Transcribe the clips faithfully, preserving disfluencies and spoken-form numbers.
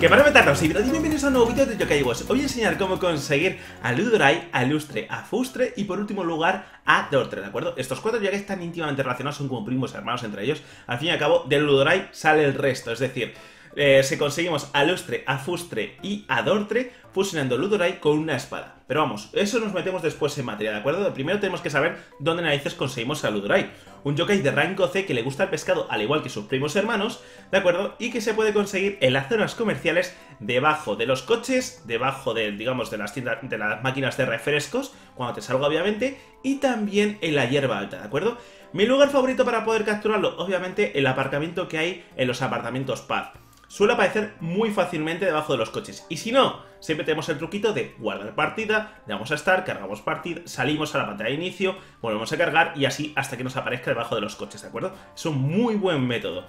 Que para meternos, y bienvenidos a un nuevo vídeo de Yo-kai Watch. Os voy a enseñar cómo conseguir a Ludorai, a Lustre, a Furtre y por último lugar a Dortre, ¿de acuerdo? Estos cuatro yokai están íntimamente relacionados, son como primos hermanos entre ellos. Al fin y al cabo, del Ludorai sale el resto, es decir, eh, si conseguimos a Lustre, a Furtre y a Dortre fusionando Ludorai con una espada. Pero vamos, eso nos metemos después en materia, ¿de acuerdo? Primero tenemos que saber dónde narices conseguimos a Ludorai. Un yokai de rango C que le gusta el pescado al igual que sus primos hermanos, ¿de acuerdo? Y que se puede conseguir en las zonas comerciales, debajo de los coches, debajo de, digamos, de las tiendas, de las máquinas de refrescos, cuando te salga obviamente, y también en la hierba alta, ¿de acuerdo? Mi lugar favorito para poder capturarlo, obviamente, el aparcamiento que hay en los apartamentos Paz. Suele aparecer muy fácilmente debajo de los coches. Y si no, siempre tenemos el truquito de guardar partida, le vamos a estar, cargamos partida, salimos a la pantalla de inicio, volvemos a cargar y así hasta que nos aparezca debajo de los coches, ¿de acuerdo? Es un muy buen método.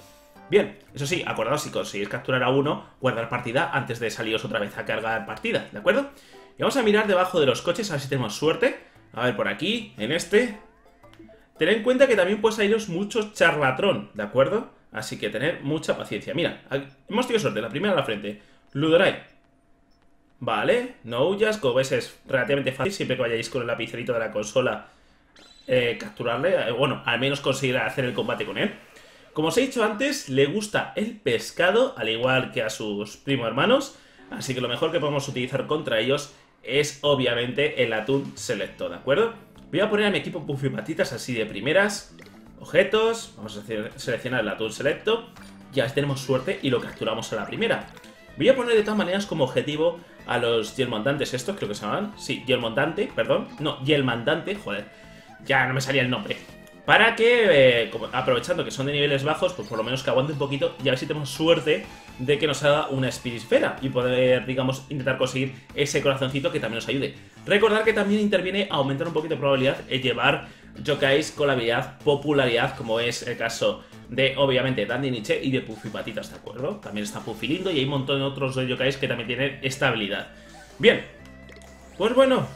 Bien, eso sí, acordaos, si conseguís capturar a uno, guardar partida antes de saliros otra vez a cargar partida, ¿de acuerdo? Y vamos a mirar debajo de los coches a ver si tenemos suerte. A ver, por aquí, en este. Tened en cuenta que también puede saliros muchos charlatrón, ¿de acuerdo? Así que tener mucha paciencia. Mira, hemos tenido suerte, la primera a la frente Ludorai. Vale, no huyas, como veis es relativamente fácil. Siempre que vayáis con el lapicerito de la consola eh, capturarle, eh, bueno, al menos conseguir hacer el combate con él. Como os he dicho antes, le gusta el pescado, al igual que a sus primos hermanos. Así que lo mejor que podemos utilizar contra ellos es obviamente el atún selecto, ¿de acuerdo? Voy a poner a mi equipo Puffimatitas así de primeras. Objetos, vamos a hacer, seleccionar el atún selecto. Ya tenemos suerte y lo capturamos a la primera. Voy a poner de todas maneras como objetivo a los Yelmo Andantes estos, creo que se llaman. Sí, Yelmo Andante, perdón. No, Yelmo Andante, joder. Ya no me salía el nombre. Para que, eh, como, aprovechando que son de niveles bajos, pues por lo menos que aguante un poquito y a ver si tenemos suerte de que nos haga una espirisfera y poder, digamos, intentar conseguir ese corazoncito que también nos ayude. Recordar que también interviene a aumentar un poquito de probabilidad de llevar yokais con la habilidad popularidad, como es el caso de, obviamente, Dandy Nietzsche y de Puffy Patitas, ¿de acuerdo? También está Puffy lindo y hay un montón de otros yokais que también tienen esta habilidad. Bien, pues bueno,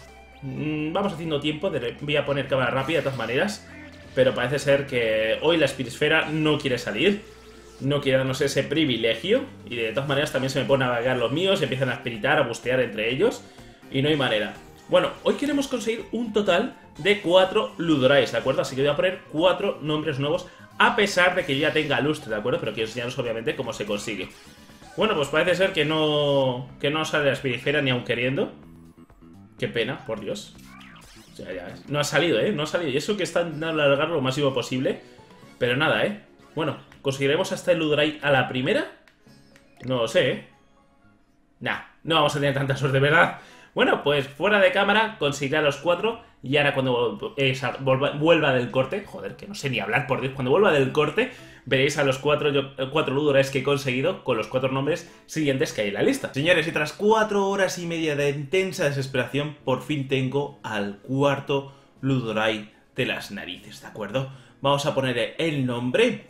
mmm, vamos haciendo tiempo, de, voy a poner cámara rápida de todas maneras. Pero parece ser que hoy la espirisfera no quiere salir, no quiere darnos ese privilegio. Y de todas maneras también se me ponen a vagar los míos, empiezan a espiritar, a bustear entre ellos. Y no hay manera. Bueno, hoy queremos conseguir un total de cuatro Ludorais, ¿de acuerdo? Así que voy a poner cuatro nombres nuevos, a pesar de que ya tenga Lustre, ¿de acuerdo? Pero quiero enseñaros obviamente cómo se consigue. Bueno, pues parece ser que no, que no sale la espirisfera ni aun queriendo. Qué pena, por Dios. Ya, ya. No ha salido, ¿eh? No ha salido. Y eso que está en alargar lo máximo posible. Pero nada, ¿eh? Bueno, ¿conseguiremos hasta el Ludorai a la primera? No lo sé, ¿eh? Nah, no vamos a tener tanta suerte, ¿verdad? Bueno, pues fuera de cámara conseguirá los cuatro. Y ahora cuando eh, vuelva, vuelva del corte... Joder, que no sé ni hablar, por Dios. Cuando vuelva del corte veréis a los cuatro, yo, cuatro Ludorais que he conseguido con los cuatro nombres siguientes que hay en la lista. Señores, y tras cuatro horas y media de intensa desesperación, por fin tengo al cuarto Ludorai de las narices, ¿de acuerdo? Vamos a ponerle el nombre.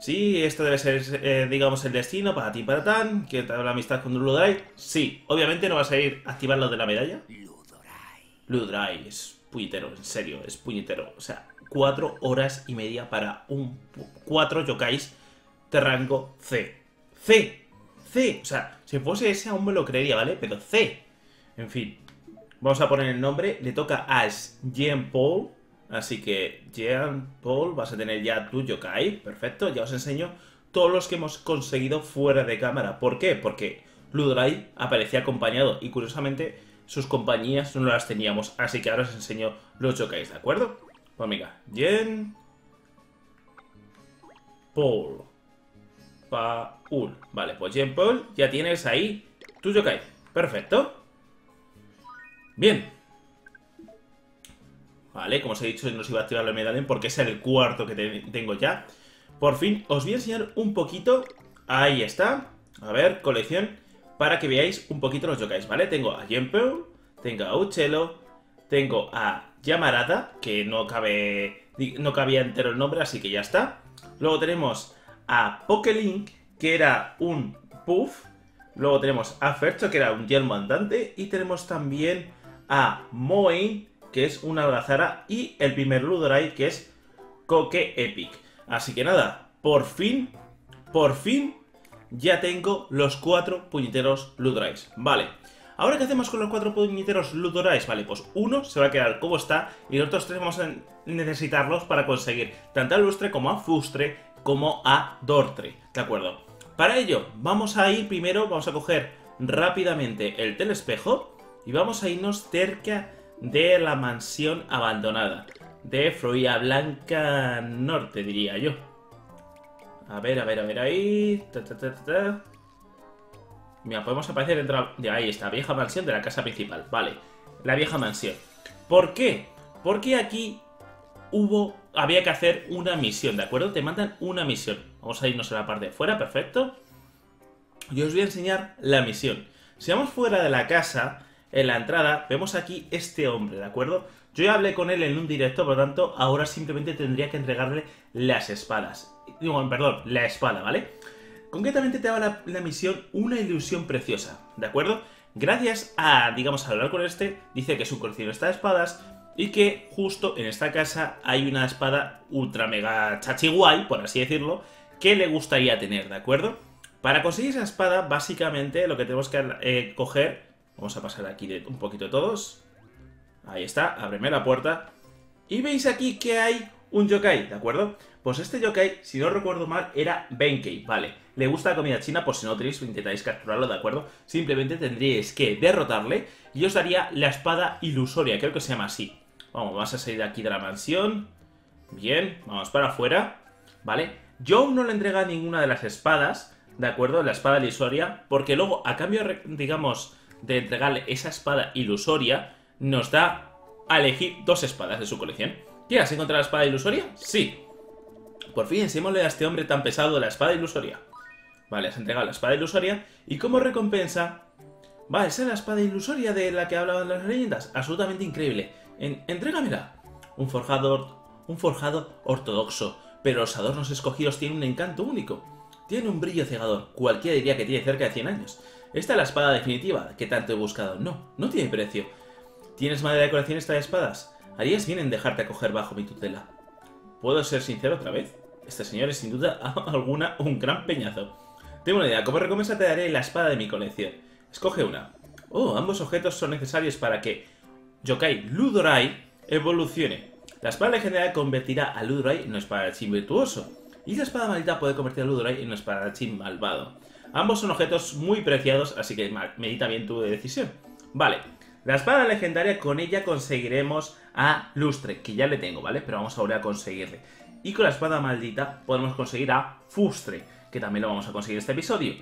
Sí, esto debe ser, eh, digamos, el destino para ti, para tan, que te da la amistad con Ludorai. Sí, obviamente no vas a ir a activar lo de la medalla. Ludorai es puñetero, en serio, es puñetero. O sea, cuatro horas y media para un cuatro yokais de rango C. C, C, o sea, si fuese ese aún me lo creería, ¿vale? Pero C, en fin. Vamos a poner el nombre, le toca a Jempeon. Así que, Jempeon, vas a tener ya tu yokai, perfecto. Ya os enseño todos los que hemos conseguido fuera de cámara. ¿Por qué? Porque Ludorai aparecía acompañado y curiosamente... sus compañías no las teníamos, así que ahora os enseño los yokais, ¿de acuerdo? Pues venga, Yen... Paul... Paul... Vale, pues Yen Paul, ya tienes ahí tu yokai, perfecto. Bien. Vale, como os he dicho, no os iba a activar la medallón porque es el cuarto que te tengo ya. Por fin, os voy a enseñar un poquito, ahí está, a ver, colección... para que veáis un poquito los yokais, ¿vale? Tengo a Jempeon, tengo a Uchelo, tengo a Yamarada, que no cabe, no cabía entero el nombre, así que ya está. Luego tenemos a PokeLink, que era un Puff. Luego tenemos a Fercho, que era un Yelmo Andante. Y tenemos también a Moen, que es una Algazara. Y el primer Ludorai, que es Coque Epic. Así que nada, por fin, por fin... ya tengo los cuatro puñeteros Ludorais. Vale, ahora ¿qué hacemos con los cuatro puñeteros Ludorais? Vale, pues uno se va a quedar como está y los otros tres vamos a necesitarlos para conseguir tanto a Lustre como a Furtre como a Dortre, ¿de acuerdo? Para ello, vamos a ir primero, vamos a coger rápidamente el telespejo y vamos a irnos cerca de la mansión abandonada de Froilla Blanca Norte, diría yo. A ver, a ver, a ver, ahí... Ta, ta, ta, ta, ta. Mira, podemos aparecer dentro de... La... Ahí está, vieja mansión de la casa principal. Vale, la vieja mansión. ¿Por qué? Porque aquí hubo... Había que hacer una misión, ¿de acuerdo? Te mandan una misión. Vamos a irnos a la parte de fuera, perfecto. Y os voy a enseñar la misión. Si vamos fuera de la casa... En la entrada vemos aquí este hombre, ¿de acuerdo? Yo ya hablé con él en un directo, por lo tanto, ahora simplemente tendría que entregarle las espadas. Digo, perdón, la espada, ¿vale? Concretamente te da la, la misión una ilusión preciosa, ¿de acuerdo? Gracias a, digamos, a hablar con este, dice que es un coleccionista de espadas y que justo en esta casa hay una espada ultra mega chachiguay, por así decirlo, que le gustaría tener, ¿de acuerdo? Para conseguir esa espada, básicamente lo que tenemos que eh, coger... Vamos a pasar aquí de un poquito todos. Ahí está, ábreme la puerta. Y veis aquí que hay un yokai, ¿de acuerdo? Pues este yokai, si no recuerdo mal, era Benkei, ¿vale? Le gusta la comida china, por si no tenéis, intentáis capturarlo, ¿de acuerdo? Simplemente tendríais que derrotarle y os daría la espada ilusoria, creo que se llama así. Vamos, vamos a salir de aquí de la mansión. Bien, vamos para afuera, ¿vale? Yo aún no le entrega ninguna de las espadas, ¿de acuerdo? La espada ilusoria, porque luego, a cambio, digamos... de entregarle esa espada ilusoria, nos da a elegir dos espadas de su colección. ¿Quieres encontrar la espada ilusoria? Sí. Por fin ensémosle a este hombre tan pesado la espada ilusoria. Vale, has entregado la espada ilusoria. ¿Y como recompensa? Vale, esa es la espada ilusoria de la que hablaban las leyendas. Absolutamente increíble. En, entrégamela. Un forjador, un forjado ortodoxo, pero los adornos escogidos tienen un encanto único. Tiene un brillo cegador. Cualquiera diría que tiene cerca de cien años. Esta es la espada definitiva, que tanto he buscado. No, no tiene precio. ¿Tienes madera de colección esta de espadas? Harías bien en dejarte acoger bajo mi tutela. ¿Puedo ser sincero otra vez? Este señor es sin duda alguna un gran peñazo. Tengo una idea. Como recompensa te daré la espada de mi colección. Escoge una. Oh, ambos objetos son necesarios para que Yokai Ludorai evolucione. La espada legendaria convertirá a Ludorai en un espadachín virtuoso. Y la espada maldita puede convertir a Ludorai en un espadachín malvado. Ambos son objetos muy preciados, así que medita bien tu decisión. Vale, la espada legendaria, con ella conseguiremos a Lustre, que ya le tengo, ¿vale? Pero vamos ahora a conseguirle. Y con la espada maldita podemos conseguir a Furtre, que también lo vamos a conseguir este episodio.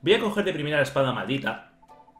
Voy a coger de primera la espada maldita.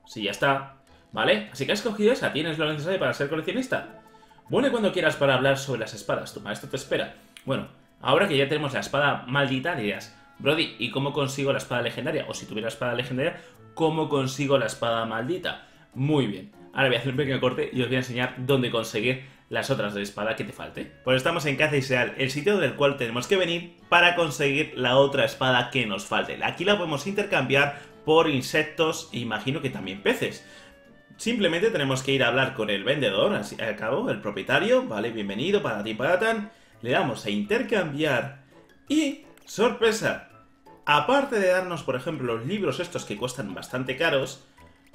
Sí, ya está. ¿Vale? Así que has cogido esa, tienes lo necesario para ser coleccionista. Bueno, y cuando quieras para hablar sobre las espadas, tu maestro te espera. Bueno, ahora que ya tenemos la espada maldita, dirás... Brody, ¿y cómo consigo la espada legendaria? O si tuviera espada legendaria, ¿cómo consigo la espada maldita? Muy bien. Ahora voy a hacer un pequeño corte y os voy a enseñar dónde conseguir las otras de espada que te falte. Pues estamos en Cazaisal, el sitio del cual tenemos que venir para conseguir la otra espada que nos falte. Aquí la podemos intercambiar por insectos e imagino que también peces. Simplemente tenemos que ir a hablar con el vendedor, así, al cabo, el propietario. Vale, bienvenido, para ti, para tan. Le damos a intercambiar y... ¡sorpresa! Aparte de darnos, por ejemplo, los libros estos que cuestan bastante caros,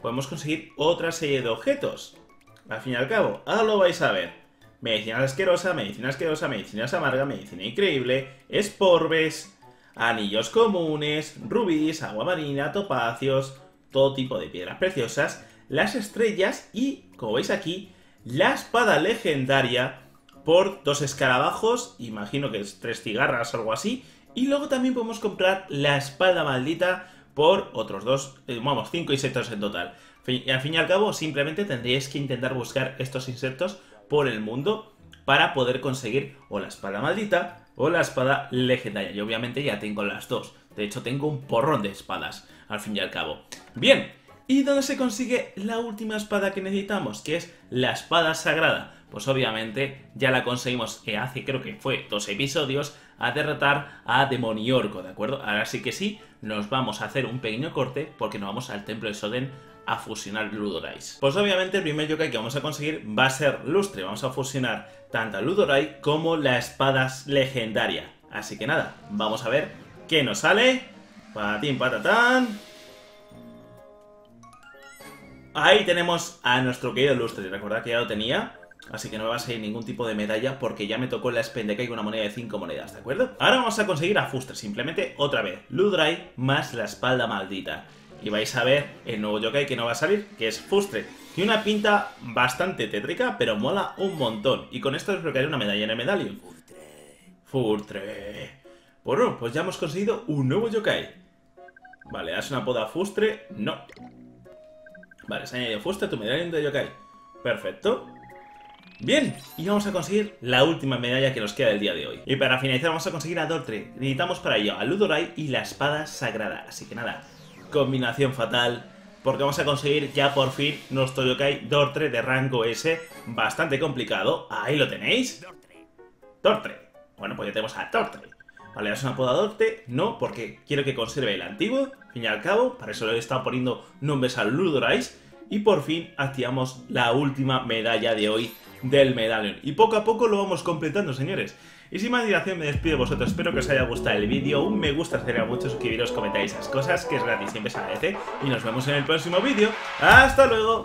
podemos conseguir otra serie de objetos. Al fin y al cabo, ahora lo vais a ver. Medicina asquerosa, medicina asquerosa, medicina amarga, medicina increíble, esporbes, anillos comunes, rubíes, agua marina, topacios, todo tipo de piedras preciosas, las estrellas y, como veis aquí, la espada legendaria por dos escarabajos, imagino que es tres cigarras o algo así. Y luego también podemos comprar la espada maldita por otros dos, eh, vamos, cinco insectos en total. Y al fin y al cabo, simplemente tendríais que intentar buscar estos insectos por el mundo para poder conseguir o la espada maldita o la espada legendaria. Yo obviamente ya tengo las dos. De hecho, tengo un porrón de espadas, al fin y al cabo. Bien, ¿y dónde se consigue la última espada que necesitamos? Que es la espada sagrada. Pues obviamente ya la conseguimos que hace, creo que fue dos episodios, a derrotar a Demoniorco, ¿de acuerdo? Ahora sí que sí, nos vamos a hacer un pequeño corte porque nos vamos al templo de Soden a fusionar Ludorais. Pues obviamente el primer yokai que vamos a conseguir va a ser Lustre. Vamos a fusionar tanto a Ludorai como la espada legendaria. Así que nada, vamos a ver qué nos sale. Patín, patatán. Ahí tenemos a nuestro querido Lustre. Recordad que ya lo tenía, así que no me va a salir ningún tipo de medalla porque ya me tocó la Spendekay con una moneda de cinco monedas, ¿de acuerdo? Ahora vamos a conseguir a Furtre, simplemente otra vez. Ludorai más la espalda maldita. Y vais a ver el nuevo yokai que no va a salir, que es Furtre. Tiene una pinta bastante tétrica, pero mola un montón. Y con esto desbloquearé una medalla en el medallón. Furtre. Bueno, pues ya hemos conseguido un nuevo yokai. Vale, ¿das una poda a Furtre? No. Vale, se ha añadido Furtre a tu medallón de yokai. Perfecto. Bien, y vamos a conseguir la última medalla que nos queda del día de hoy. Y para finalizar vamos a conseguir a Dortre. Necesitamos para ello a Ludorai y la espada sagrada. Así que nada, combinación fatal, porque vamos a conseguir ya por fin nuestro yokai Dortre de rango S. Bastante complicado, ahí lo tenéis. Dortre. Bueno, pues ya tenemos a Dortre. Vale, ¿es un apodo a Dortre? No, porque quiero que conserve el antiguo. Al fin y al cabo, para eso le he estado poniendo nombres al Ludorai. Y por fin activamos la última medalla de hoy del medallón. Y poco a poco lo vamos completando, señores. Y sin más dilación me despido de vosotros. Espero que os haya gustado el vídeo. Un me gusta sería mucho, suscribiros, comentáis esas cosas, que es gratis, siempre se agradece. Y nos vemos en el próximo vídeo. ¡Hasta luego!